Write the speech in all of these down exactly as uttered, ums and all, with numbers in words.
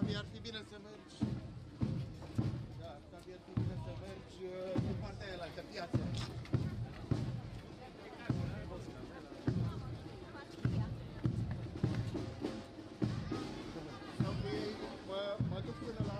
Tavi, ar fi bine să mergi. Da, Tavi, ar fi bine să mergi în partea aia, la altă piață. Mă duc până la...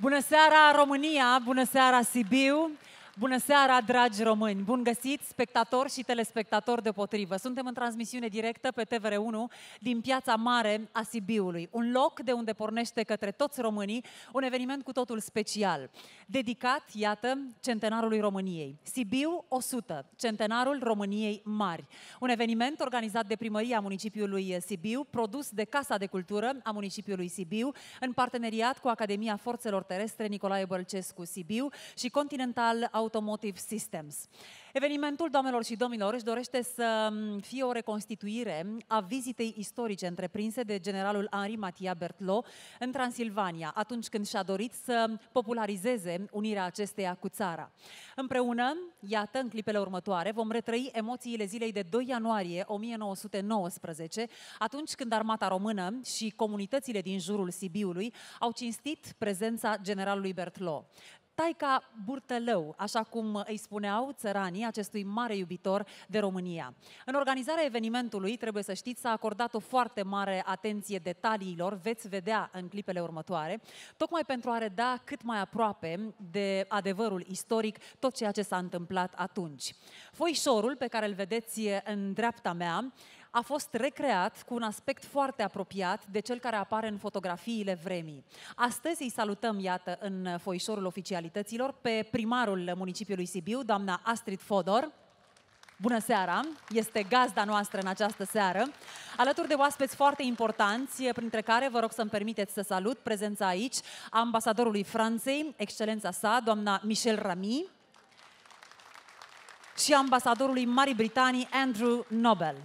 Bună seara, România! Bună seara, Sibiu! Bună seara, dragi români! Bun găsit, spectatori și telespectatori deopotrivă! Suntem în transmisiune directă pe T V R unu din Piața Mare a Sibiului, un loc de unde pornește către toți românii un eveniment cu totul special, dedicat, iată, Centenarului României. Sibiu o sută, Centenarul României Mari. Un eveniment organizat de Primăria Municipiului Sibiu, produs de Casa de Cultură a Municipiului Sibiu, în parteneriat cu Academia Forțelor Terestre Nicolae Bălcescu Sibiu și Continental Automotive Automotive Systems. Evenimentul, doamnelor și domnilor, își dorește să fie o reconstituire a vizitei istorice întreprinse de generalul Henri Mathias Berthelot în Transilvania, atunci când și-a dorit să popularizeze unirea acesteia cu țara. Împreună, iată, în clipele următoare, vom retrăi emoțiile zilei de doi ianuarie o mie nouă sute nouăsprezece, atunci când armata română și comunitățile din jurul Sibiului au cinstit prezența generalului Berthelot. Taica Burtălău, așa cum îi spuneau țăranii acestui mare iubitor de România. În organizarea evenimentului, trebuie să știți, s-a acordat o foarte mare atenție detaliilor, veți vedea în clipele următoare, tocmai pentru a reda cât mai aproape de adevărul istoric tot ceea ce s-a întâmplat atunci. Foișorul pe care îl vedeți în dreapta mea a fost recreat cu un aspect foarte apropiat de cel care apare în fotografiile vremii. Astăzi îi salutăm, iată, în foișorul oficialităților pe primarul municipiului Sibiu, doamna Astrid Fodor. Bună seara! Este gazda noastră în această seară, alături de oaspeți foarte importanți, printre care vă rog să-mi permiteți să salut prezența aici a ambasadorului Franței, excelența sa, doamna Michelle Ramy, și ambasadorului Marii Britanii, Andrew Nobel.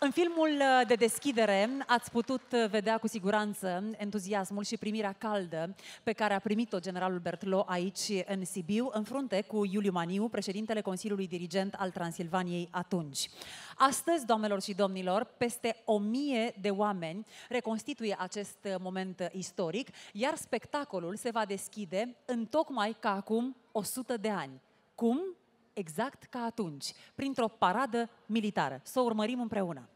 În filmul de deschidere ați putut vedea cu siguranță entuziasmul și primirea caldă pe care a primit-o generalul Berthelot aici în Sibiu, în frunte cu Iuliu Maniu, președintele Consiliului Dirigent al Transilvaniei atunci. Astăzi, doamnelor și domnilor, peste o mie de oameni reconstituie acest moment istoric, iar spectacolul se va deschide întocmai ca acum o sută de ani. Cum? Exact ca atunci, printr-o paradă militară. Să o urmărim împreună.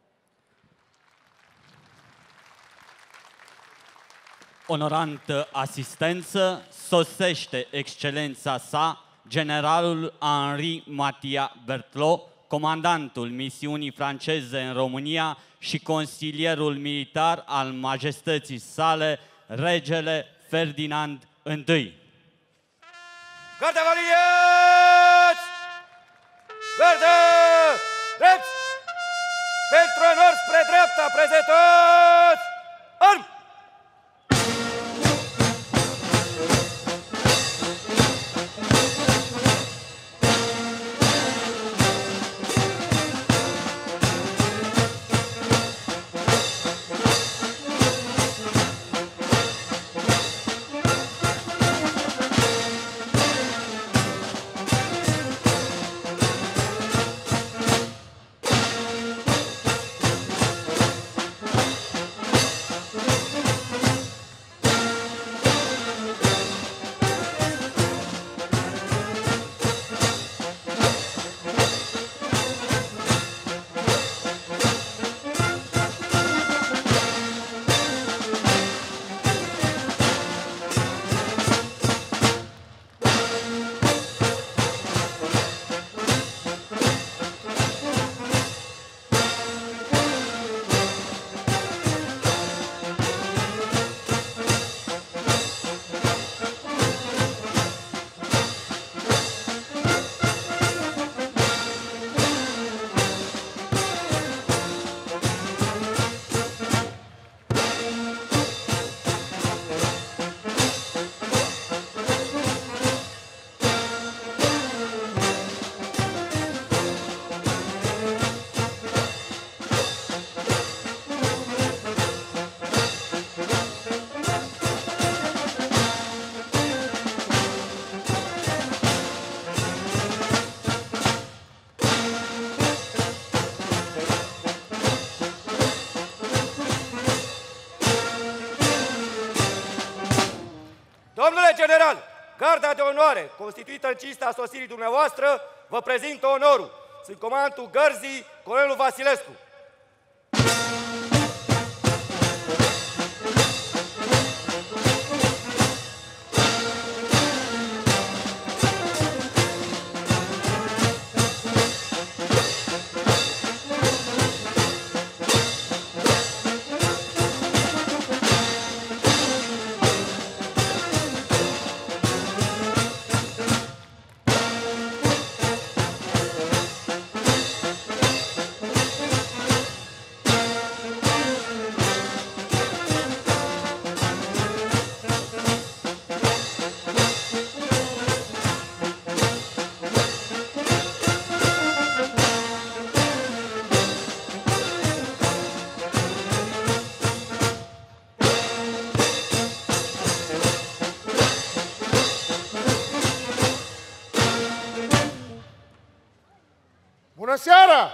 Onorantă asistență, sosește excelența sa, generalul Henri Mathias Berthelot, comandantul misiunii franceze în România și consilierul militar al majestății sale, regele Ferdinand I. Garda valieți! Gardă! Drept! Pentru onor spre dreapta, prezentați! Arm! General, garda de onoare, constituită în cinsta sosirii dumneavoastră, vă prezintă onorul. Sunt comandul gărzii, colonelul Vasilescu. seara!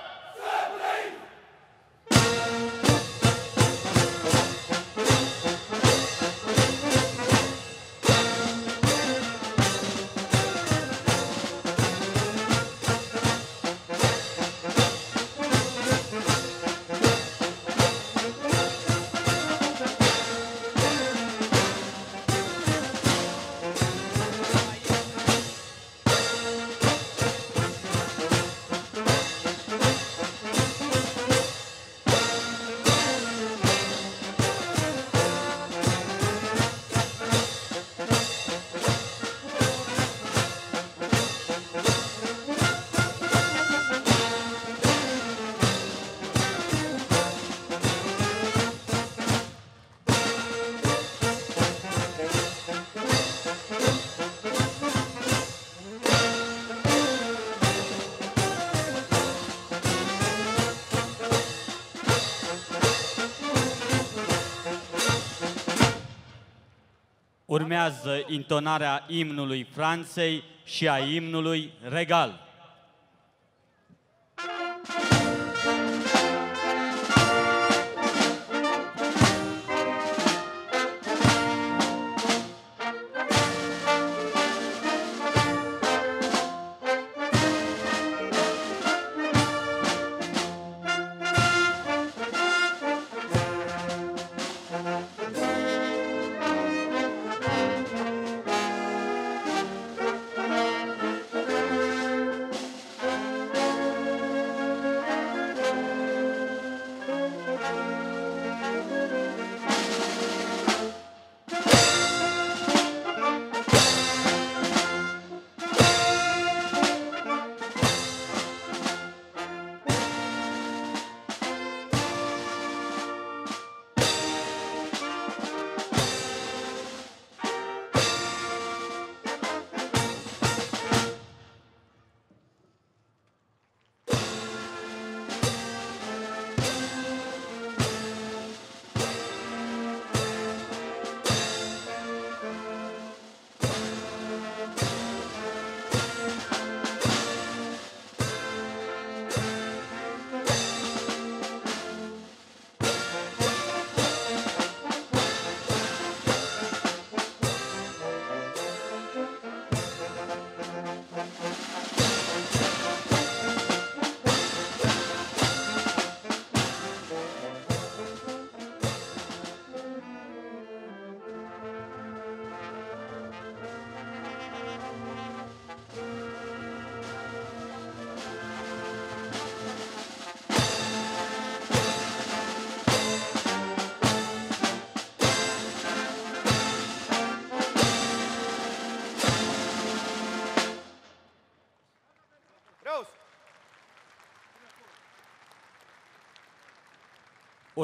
Urmează intonarea imnului Franței și a imnului regal.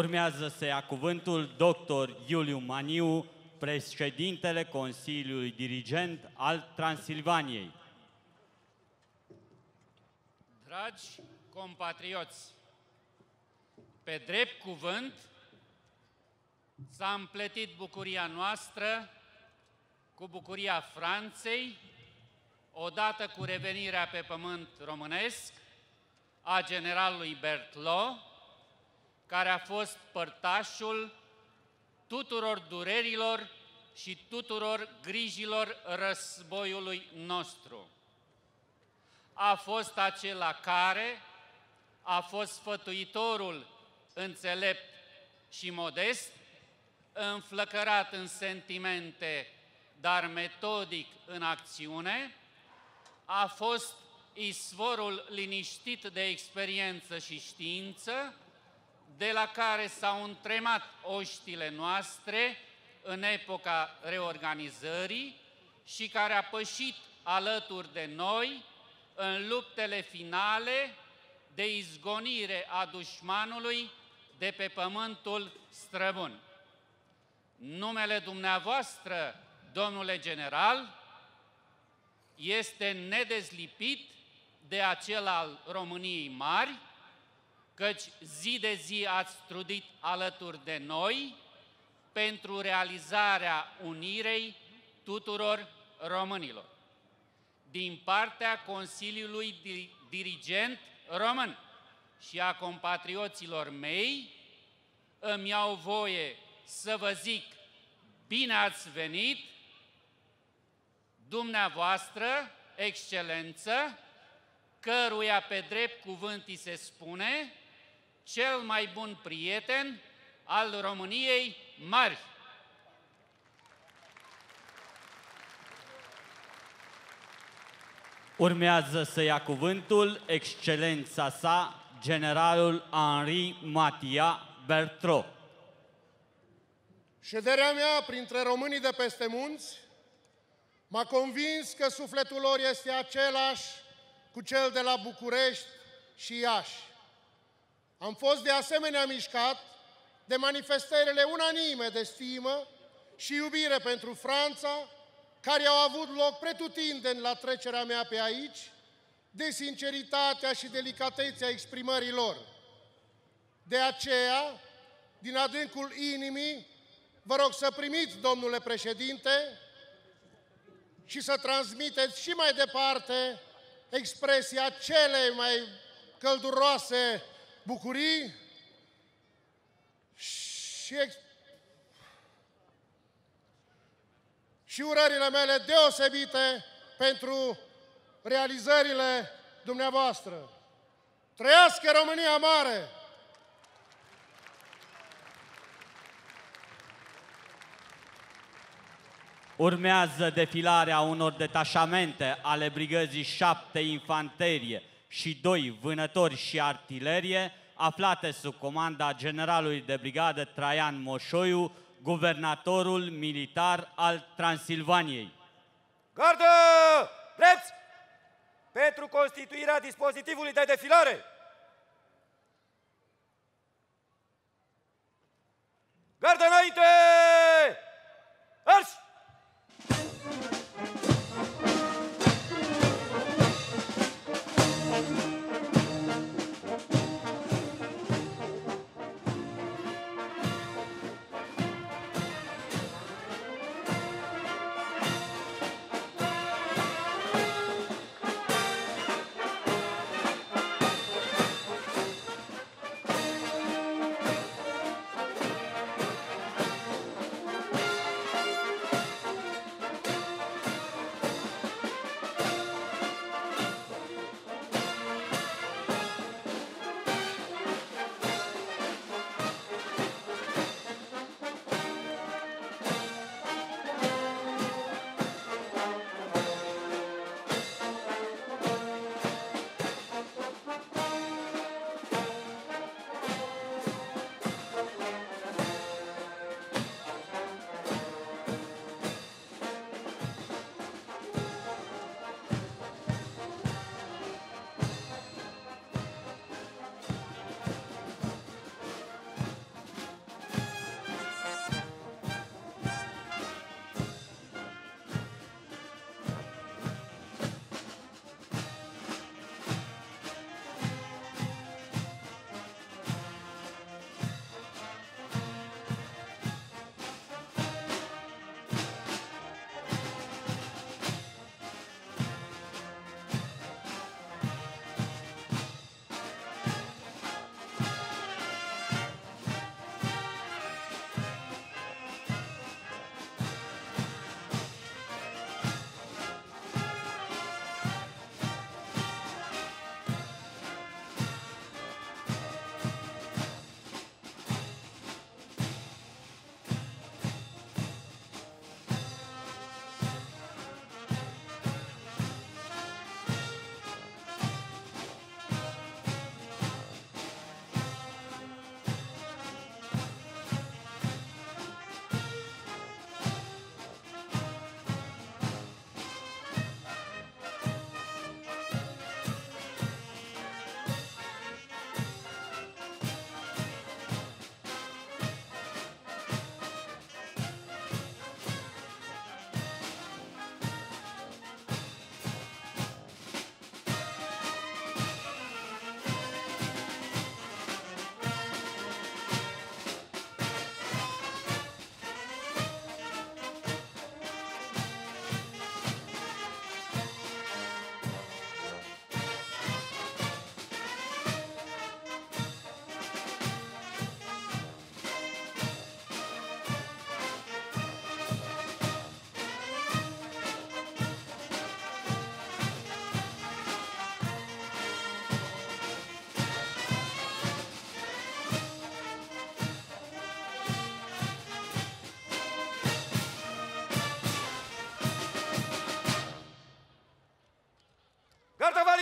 Urmează să ia cuvântul doctor Iuliu Maniu, președintele Consiliului Dirigent al Transilvaniei. Dragi compatrioți, pe drept cuvânt s-a împletit bucuria noastră cu bucuria Franței, odată cu revenirea pe pământ românesc a generalului Berthelot, care a fost părtașul tuturor durerilor și tuturor grijilor războiului nostru. A fost acela care a fost sfătuitorul înțelept și modest, înflăcărat în sentimente, dar metodic în acțiune, a fost izvorul liniștit de experiență și știință, de la care s-au întremat oștile noastre în epoca reorganizării și care a pășit alături de noi în luptele finale de izgonire a dușmanului de pe pământul străbun. Numele dumneavoastră, domnule general, este nedezlipit de acela al României Mari, căci zi de zi ați trudit alături de noi pentru realizarea unirei tuturor românilor. Din partea Consiliului Dirigent român și a compatrioților mei, îmi iau voie să vă zic bine ați venit, dumneavoastră, excelență, căruia pe drept cuvânt îi se spune cel mai bun prieten al României Mari. Urmează să ia cuvântul excelența sa, generalul Henri Mathias Berthelot. Șederea mea printre românii de peste munți m-a convins că sufletul lor este același cu cel de la București și Iași. Am fost de asemenea mișcat de manifestările unanime de stimă și iubire pentru Franța, care au avut loc pretutindeni la trecerea mea pe aici, de sinceritatea și delicatețea exprimării lor. De aceea, din adâncul inimii, vă rog să primiți, domnule președinte, și să transmiteți și mai departe expresia celei mai călduroase bucurii și, și urările mele deosebite pentru realizările dumneavoastră. Trăiască România Mare! Urmează defilarea unor detașamente ale brigăzii șapte infanterie și doi vânători și artilerie, aflate sub comanda generalului de brigadă Traian Moșoiu, guvernatorul militar al Transilvaniei. Gardă! Preț! Pentru constituirea dispozitivului de defilare! Gardă înainte! Arși!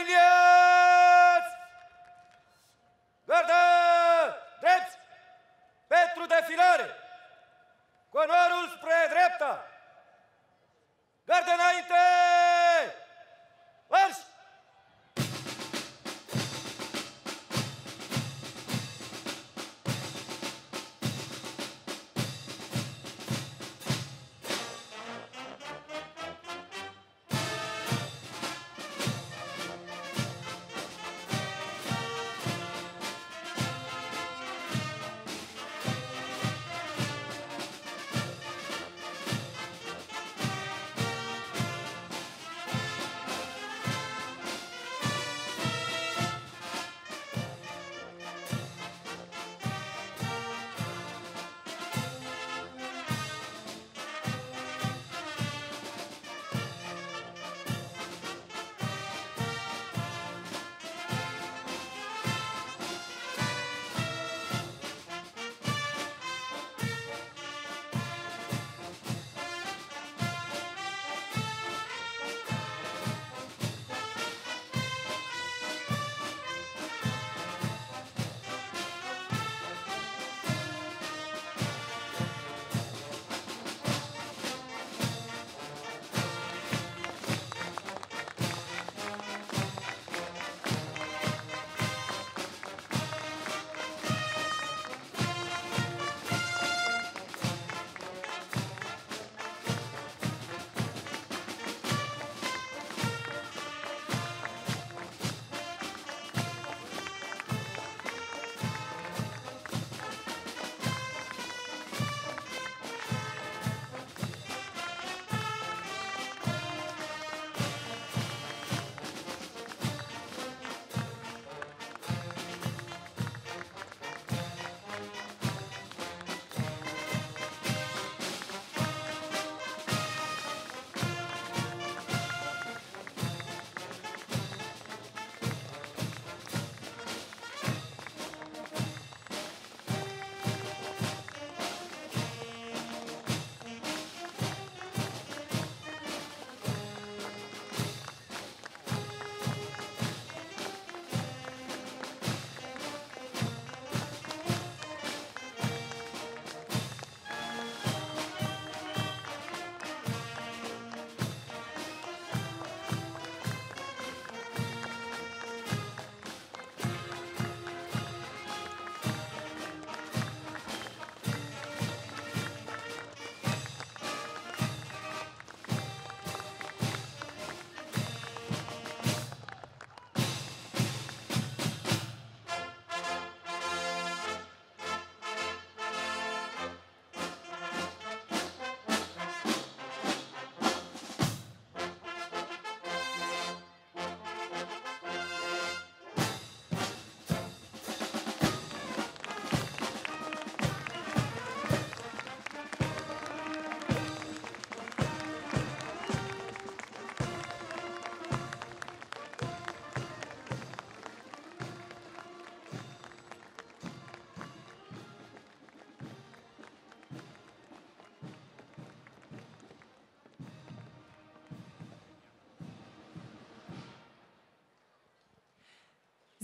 Alinieți! Gardă! Drept! Pentru defilare! Cu onorul spre drepta! Gardă înainte! Marș!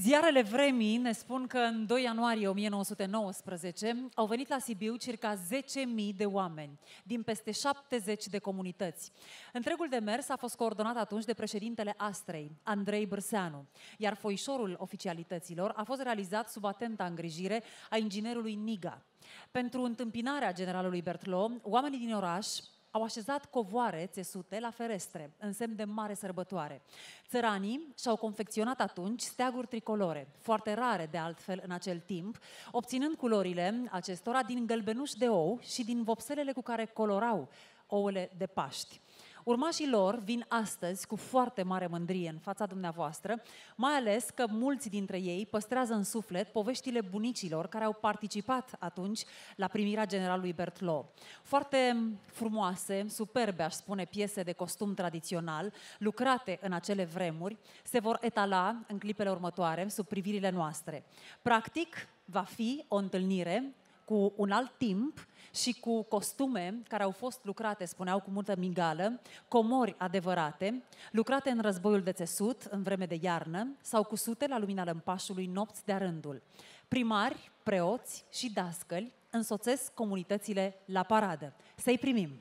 Ziarele vremii ne spun că în doi ianuarie o mie nouă sute nouăsprezece au venit la Sibiu circa zece mii de oameni, din peste șaptezeci de comunități. Întregul demers a fost coordonat atunci de președintele Astrei, Andrei Bărseanu, iar foișorul oficialităților a fost realizat sub atenta îngrijire a inginerului Niga. Pentru întâmpinarea generalului Berthelot, oamenii din oraș au așezat covoare țesute la ferestre, în semn de mare sărbătoare. Țăranii și-au confecționat atunci steaguri tricolore, foarte rare de altfel în acel timp, obținând culorile acestora din gălbenuș de ou și din vopselele cu care colorau ouăle de Paști. Urmașii lor vin astăzi cu foarte mare mândrie în fața dumneavoastră, mai ales că mulți dintre ei păstrează în suflet poveștile bunicilor care au participat atunci la primirea generalului Berthelot. Foarte frumoase, superbe, aș spune, piese de costum tradițional, lucrate în acele vremuri, se vor etala în clipele următoare sub privirile noastre. Practic, va fi o întâlnire cu un alt timp și cu costume care au fost lucrate, spuneau, cu multă migală, comori adevărate, lucrate în războiul de țesut, în vreme de iarnă, sau cu sute la lumina lămpașului nopți de-a rândul. Primari, preoți și dascăli însoțesc comunitățile la paradă. Să-i primim!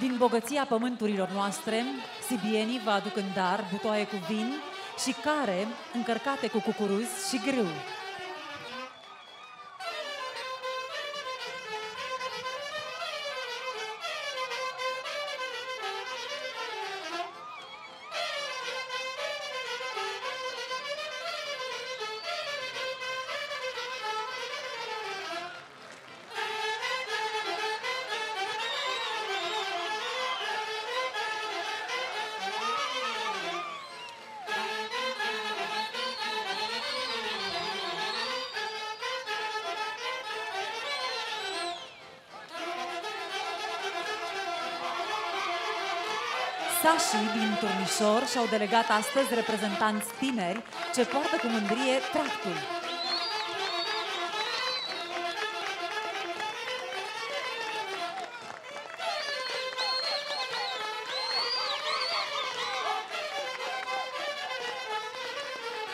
Din bogăția pământurilor noastre, sibienii vă aduc în dar butoaie cu vin și care încărcate cu cucuruz și grâu. Sașii din Turnișor și-au delegat astăzi reprezentanți tineri ce poartă cu mândrie tractul.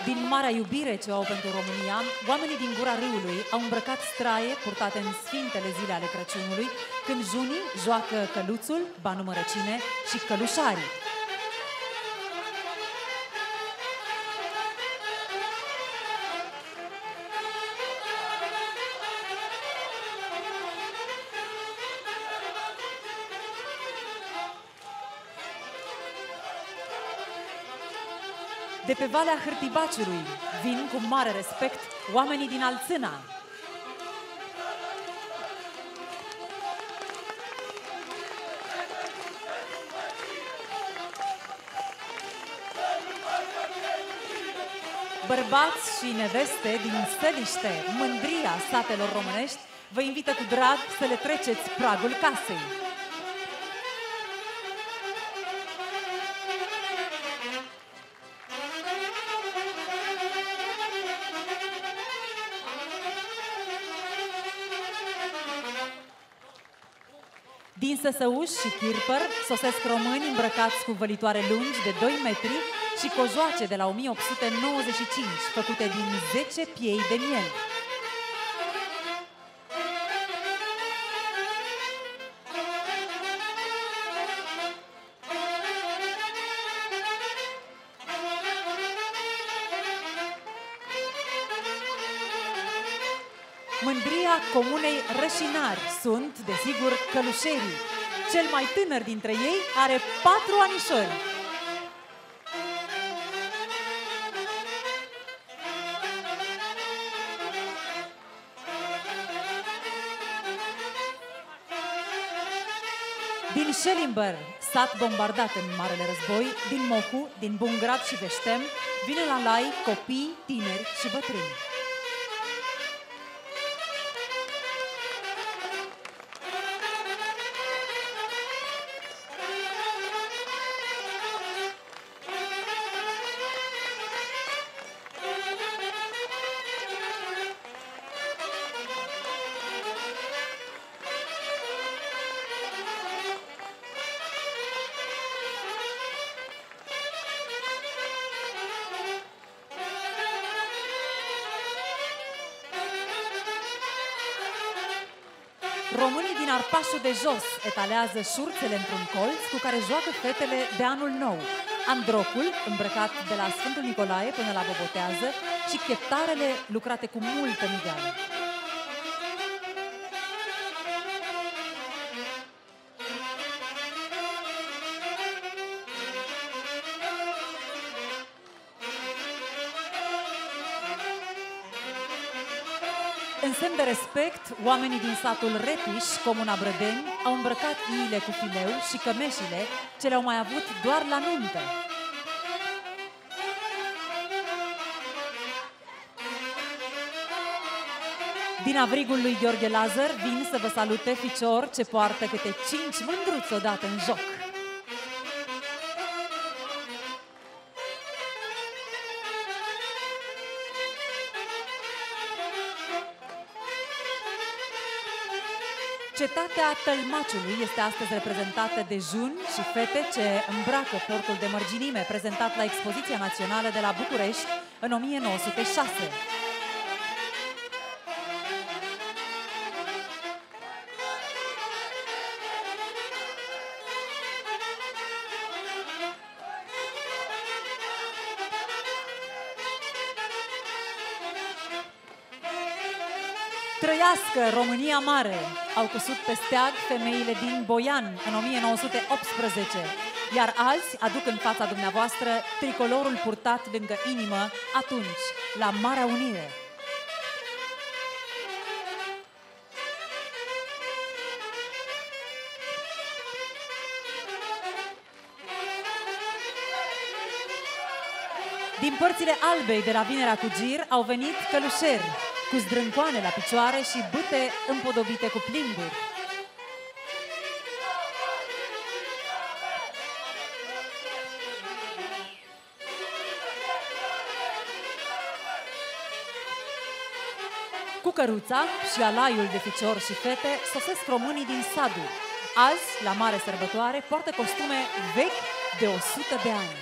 Din marea iubire ce au pentru România, oamenii din Gura Râului au îmbrăcat straie purtate în sfintele zile ale Crăciunului, când junii joacă căluțul, banul mărăcine și călușarii. De pe Valea Hârtibaciului vin cu mare respect oamenii din Alțâna. Bărbați și neveste din Seliște, mândria satelor românești, vă invită cu drag să le treceți pragul casei. Din Săsăuș și Chirpăr sosesc români îmbrăcați cu vălitoare lungi de doi metri și cojoace de la o mie opt sute nouăzeci și cinci, făcute din zece piei de miel. Mândria comunei Rășinari sunt, desigur, călușerii. Cel mai tânăr dintre ei are patru anișori. Din Schellimber, sat bombardat în Marele Război, din Mohu, din Bungrad și Veștem, vin la lai copii, tineri și bătrâni. Românii din Arpașul de Jos etalează șurțele într-un colț cu care joacă fetele de anul nou. Androcul, îmbrăcat de la Sfântul Nicolae până la Bobotează, și cheptarele lucrate cu multă migeană. În semn de respect, oamenii din satul Repiș, comuna Brădeni, au îmbrăcat iile cu fileu și cămeșile, ce le-au mai avut doar la nuntă. Din avrigul lui Gheorghe Lazar vin să vă salute ficior ce poartă câte cinci mândruți odată în joc. Cetatea Tălmaciului este astăzi reprezentată de juni și fete ce îmbracă portul de mărginime prezentat la Expoziția Națională de la București în o mie nouă sute șase. Trăiască România Mare! Au căsut pe steag femeile din Boian în o mie nouă sute optsprezece, iar azi aduc în fața dumneavoastră tricolorul purtat lângă inimă atunci, la Marea Unire. Din părțile albei de la Vinerea cu Gir au venit călușeri, cu zdrâncoane la picioare și bâte împodobite cu plimburi. Cu căruța și alaiul de ficior și fete sosesc românii din Sadu. Azi, la mare sărbătoare, poartă costume vechi de o sută de ani.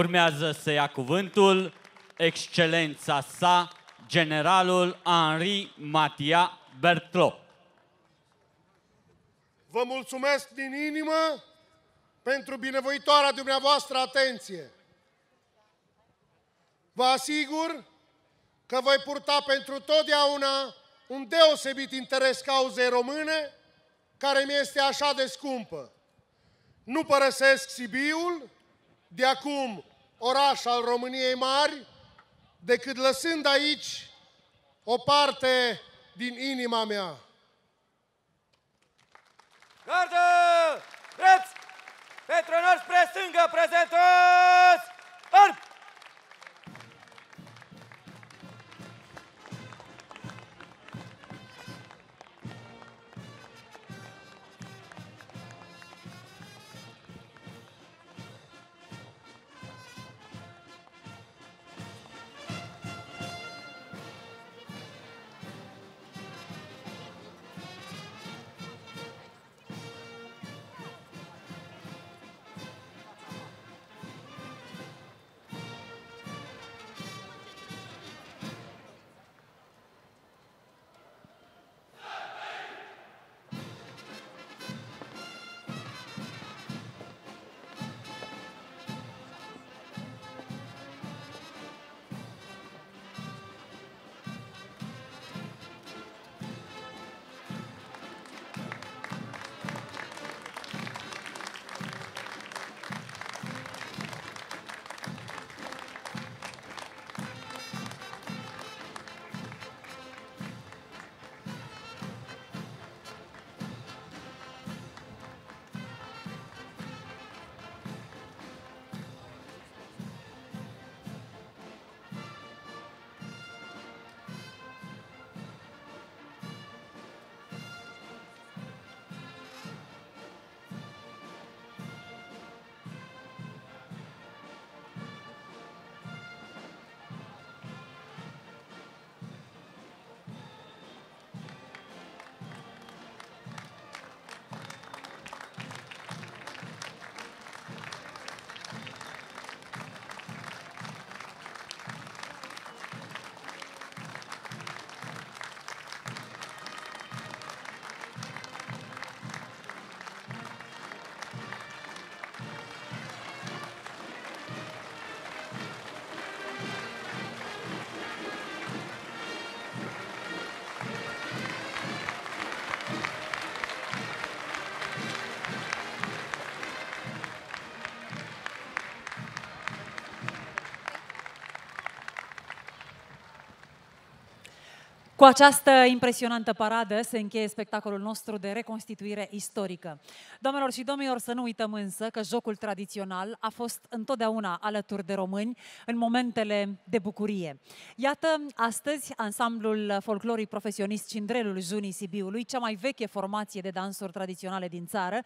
Urmează să ia cuvântul excelența sa, generalul Henri Mathias Berthelot. Vă mulțumesc din inimă pentru binevoitoarea dumneavoastră atenție. Vă asigur că voi purta pentru totdeauna un deosebit interes cauzei române, care mi este așa de scumpă. Nu părăsesc Sibiul, de acum oraș al României Mari, decât lăsând aici o parte din inima mea. Gardă! Drept! Petronor spre stângă, prezentos! Arp! Cu această impresionantă paradă se încheie spectacolul nostru de reconstituire istorică. Doamnelor și domnilor, să nu uităm însă că jocul tradițional a fost întotdeauna alături de români în momentele de bucurie. Iată, astăzi, ansamblul folclorii profesionist Cindrelul Junii Sibiului, cea mai veche formație de dansuri tradiționale din țară,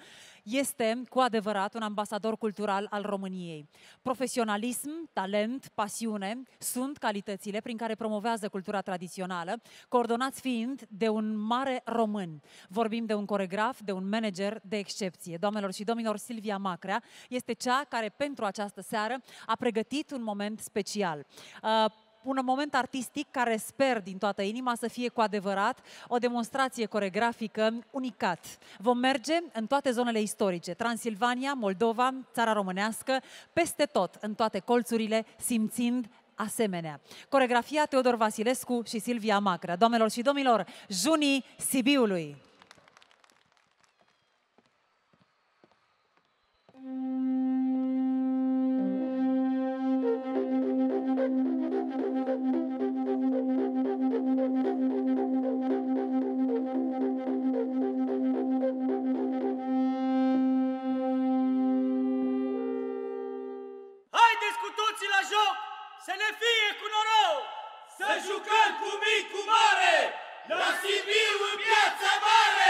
este cu adevărat un ambasador cultural al României. Profesionalism, talent, pasiune sunt calitățile prin care promovează cultura tradițională, coordonați fiind de un mare român. Vorbim de un coregraf, de un manager de excepție. Doamnelor și domnilor, Silvia Macrea este cea care pentru această seară a pregătit un moment special. Uh, un moment artistic care sper din toată inima să fie cu adevărat o demonstrație coregrafică unicat. Vom merge în toate zonele istorice, Transilvania, Moldova, țara românească, peste tot, în toate colțurile, simțind asemenea. Coregrafia Teodor Vasilescu și Silvia Macrea. Doamnelor și domnilor, Junii Sibiului! Haideți cu toții la joc! Să ne fie cu noroc! Să jucăm cu mic, cu mare! La Sibiu, în Piața Mare!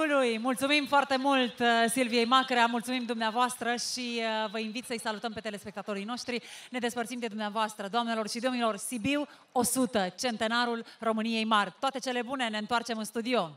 Sibiului. Mulțumim foarte mult Silviei Macrea, mulțumim dumneavoastră și vă invit să-i salutăm pe telespectatorii noștri. Ne despărțim de dumneavoastră, doamnelor și domnilor, Sibiu o sută, centenarul României Mari. Toate cele bune, ne întoarcem în studio.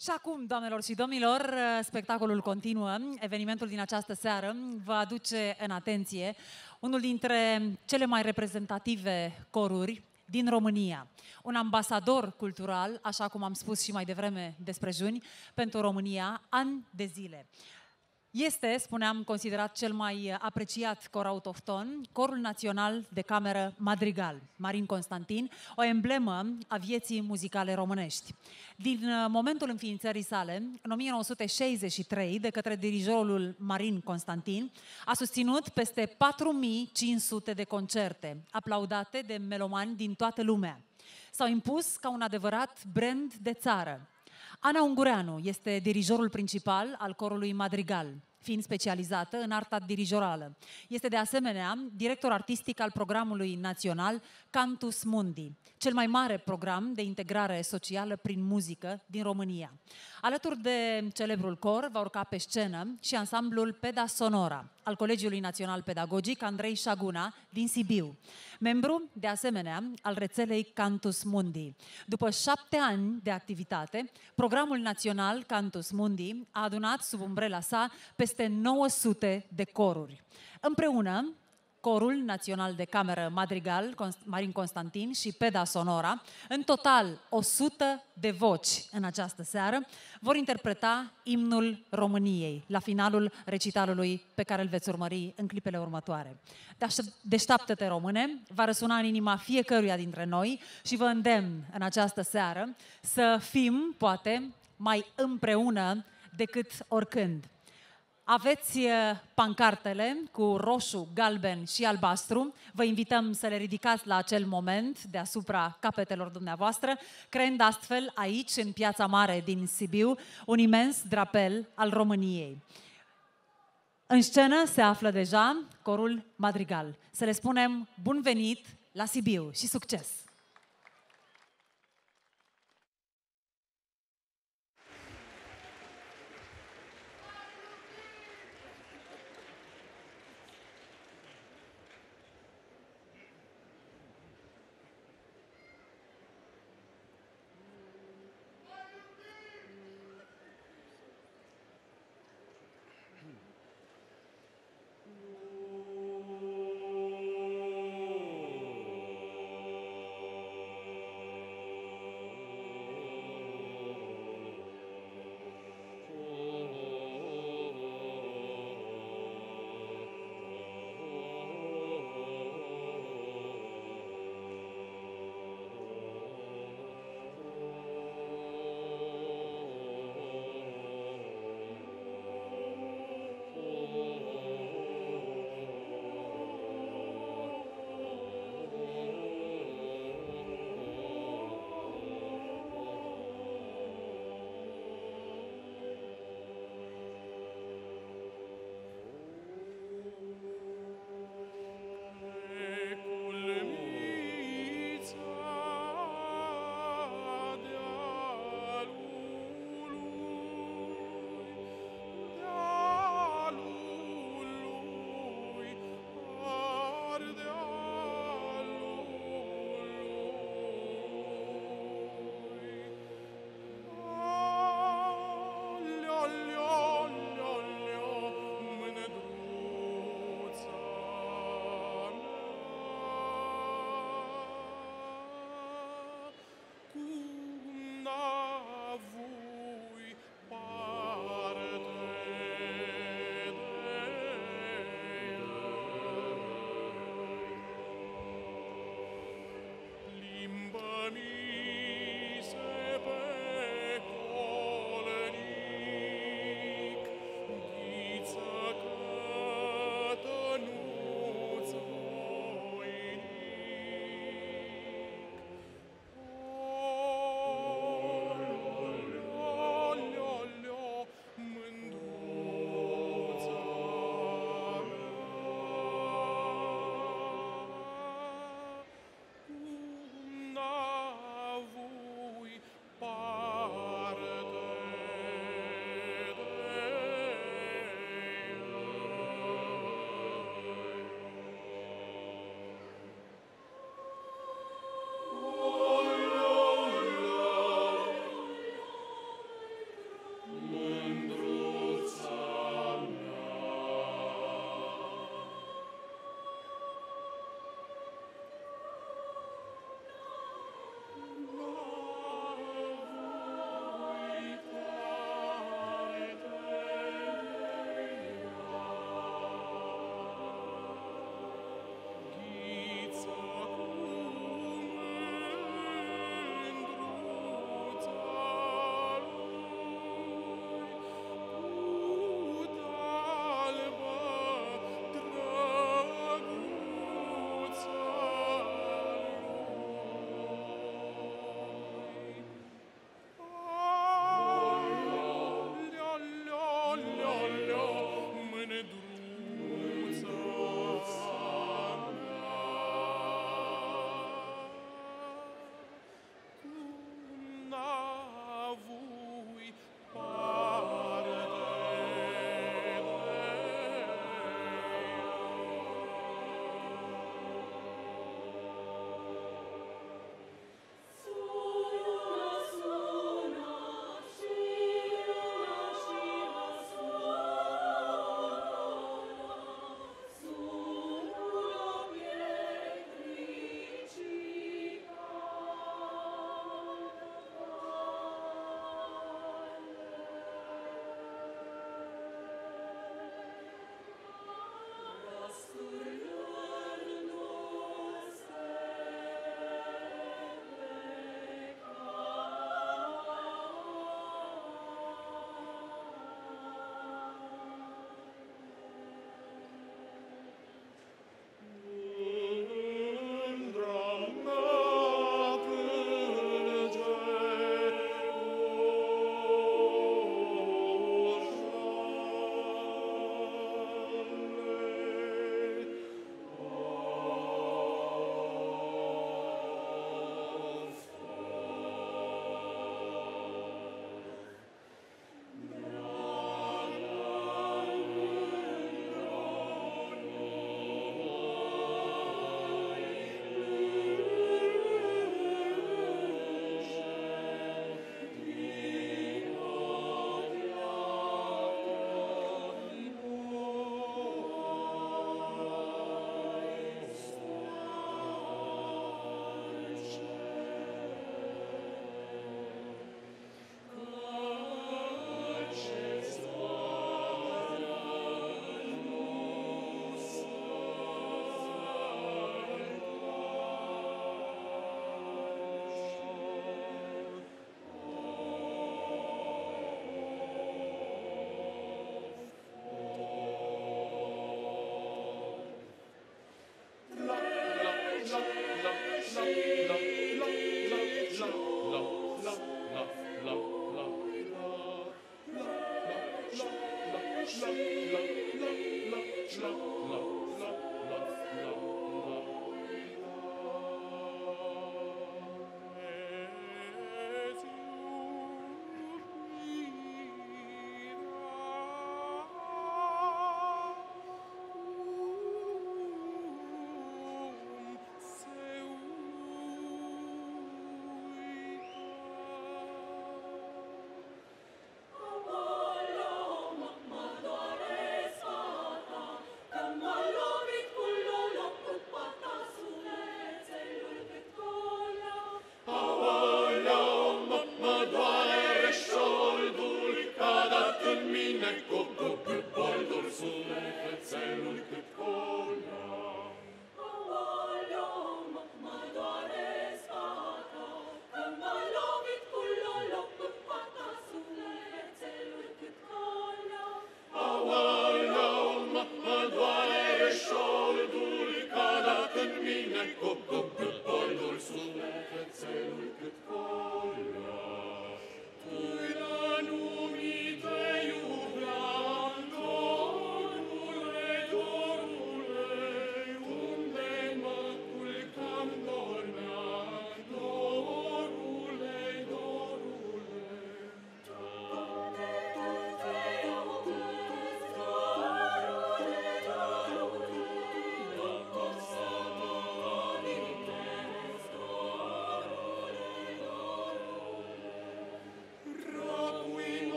Și acum, doamnelor și domnilor, spectacolul continuă. Evenimentul din această seară vă aduce în atenție unul dintre cele mai reprezentative coruri din România. Un ambasador cultural, așa cum am spus și mai devreme despre Juni, pentru România, ani de zile. Este, spuneam, considerat cel mai apreciat cor autohton, Corul Național de Cameră Madrigal, Marin Constantin, o emblemă a vieții muzicale românești. Din momentul înființării sale, în o mie nouă sute șaizeci și trei, de către dirijorul Marin Constantin, a susținut peste patru mii cinci sute de concerte, aplaudate de melomani din toată lumea. S-au impus ca un adevărat brand de țară. Ana Ungureanu este dirijorul principal al corului Madrigal, fiind specializată în arta dirijorală. Este de asemenea director artistic al programului național Cantus Mundi, cel mai mare program de integrare socială prin muzică din România. Alături de celebrul cor va urca pe scenă și ansamblul Peda Sonora al Colegiului Național Pedagogic Andrei Shaguna din Sibiu, membru de asemenea al rețelei Cantus Mundi. După șapte ani de activitate, programul național Cantus Mundi a adunat sub umbrela sa peste nouă sute de coruri. Împreună, Corul Național de Cameră Madrigal, Marin Constantin și Peda Sonora, în total o sută de voci în această seară, vor interpreta imnul României la finalul recitalului pe care îl veți urmări în clipele următoare. Deșteaptă-te, române, va răsuna în inima fiecăruia dintre noi și vă îndemn în această seară să fim, poate, mai împreună decât oricând. Aveți pancartele cu roșu, galben și albastru. Vă invităm să le ridicați la acel moment deasupra capetelor dumneavoastră, creând astfel aici, în Piața Mare din Sibiu, un imens drapel al României. În scenă se află deja corul Madrigal. Să le spunem bun venit la Sibiu și succes!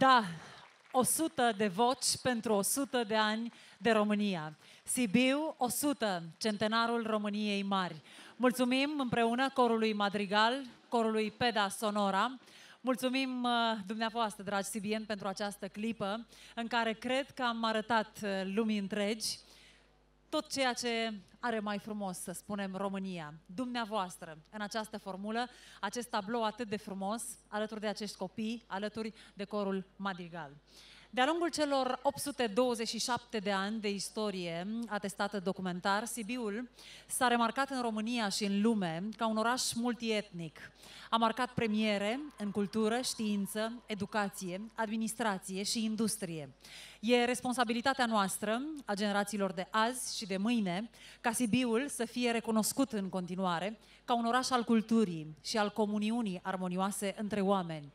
Da, o sută de voci pentru o sută de ani de România. Sibiu, o sută, centenarul României Mari. Mulțumim împreună corului Madrigal, corului Peda Sonora. Mulțumim dumneavoastră, dragi sibieni, pentru această clipă în care cred că am arătat lumii întregi tot ceea ce are mai frumos, să spunem, România. Dumneavoastră, în această formulă, acest tablou atât de frumos, alături de acești copii, alături de corul Madrigal. De-a lungul celor opt sute douăzeci și șapte de ani de istorie atestată documentar, Sibiul s-a remarcat în România și în lume ca un oraș multietnic. A marcat premiere în cultură, știință, educație, administrație și industrie. E responsabilitatea noastră, a generațiilor de azi și de mâine, ca Sibiul să fie recunoscut în continuare ca un oraș al culturii și al comuniunii armonioase între oameni.